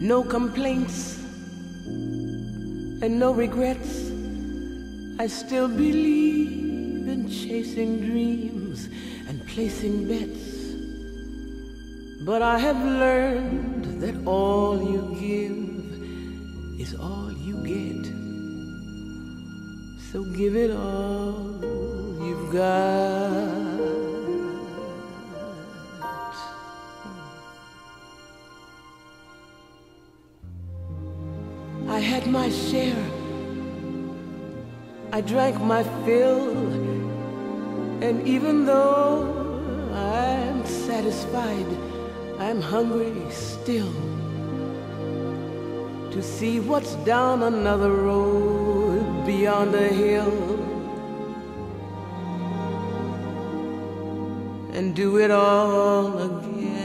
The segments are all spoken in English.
No complaints and no regrets. I still believe in chasing dreams and placing bets. But I have learned that all you give is all you get. So give it all you've got. I had my share, I drank my fill, and even though I'm satisfied, I'm hungry still to see what's down another road beyond a hill, and do it all again.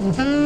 Mm-hmm.